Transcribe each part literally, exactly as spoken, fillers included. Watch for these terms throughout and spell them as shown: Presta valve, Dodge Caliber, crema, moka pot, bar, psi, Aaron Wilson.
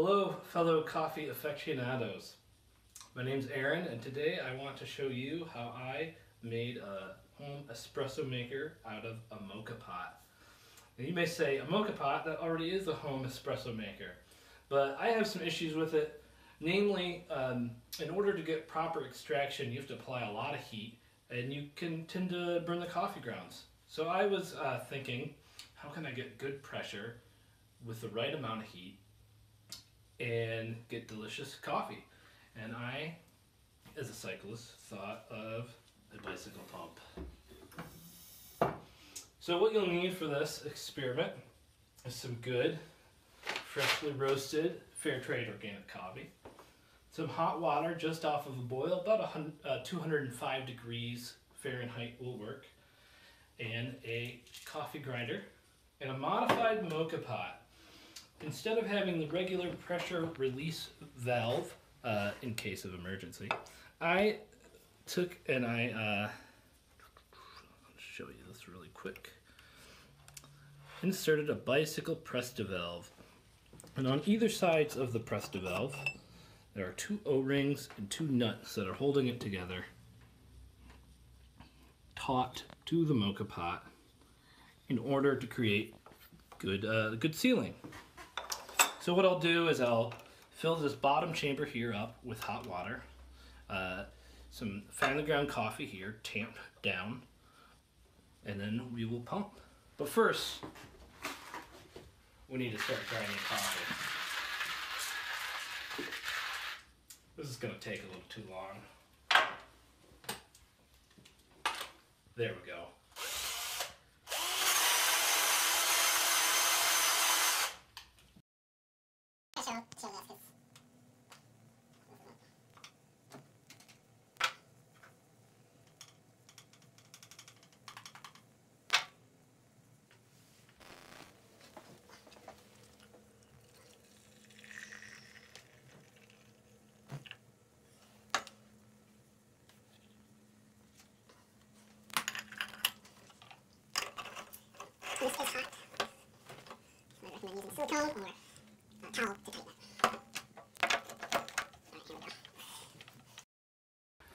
Hello fellow coffee aficionados. My name's Aaron and today I want to show you how I made a home espresso maker out of a moka pot. Now you may say, a moka pot, that already is a home espresso maker, but I have some issues with it. Namely, um, in order to get proper extraction you have to apply a lot of heat and you can tend to burn the coffee grounds. So I was uh, thinking, how can I get good pressure with the right amount of heat and get delicious coffee? And I, as a cyclist, thought of a bicycle pump. So what you'll need for this experiment is some good, freshly roasted, fair trade organic coffee, some hot water just off of a boil, about uh, two hundred five degrees Fahrenheit will work, and a coffee grinder, and a modified moka pot. Instead of having the regular pressure release valve, uh, in case of emergency, I took and I, uh, I'll show you this really quick, inserted a bicycle Presta valve. And on either sides of the Presta valve, there are two O-rings and two nuts that are holding it together, taut to the moka pot in order to create good, uh, good sealing. So what I'll do is I'll fill this bottom chamber here up with hot water, uh, some finely ground coffee here, tamped down, and then we will pump. But first, we need to start grinding coffee. This is going to take a little too long. There we go. This is hot. I would recommend using silicone or a towel to tighten up. Alright, here we go.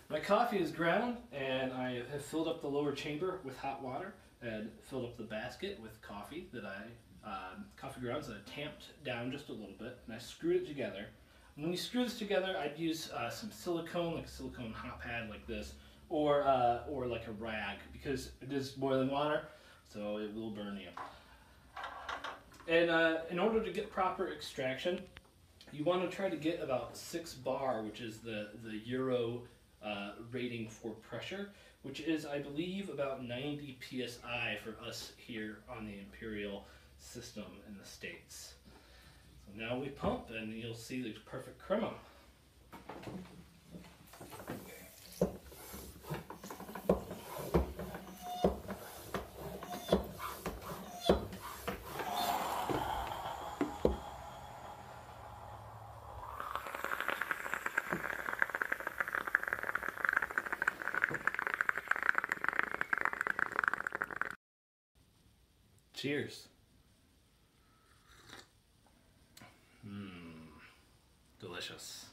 My coffee is ground and I have filled up the lower chamber with hot water and filled up the basket with coffee that I, um, coffee grounds that I tamped down just a little bit, and I screwed it together. And when you screw this together, I'd use uh, some silicone, like a silicone hot pad like this, or, uh, or like a rag, because it is boiling water. So it will burn you. And uh, in order to get proper extraction, you want to try to get about six bar, which is the, the Euro uh, rating for pressure, which is, I believe, about ninety P S I for us here on the Imperial system in the States. So now we pump and you'll see the perfect crema. Cheers. Mmm, delicious.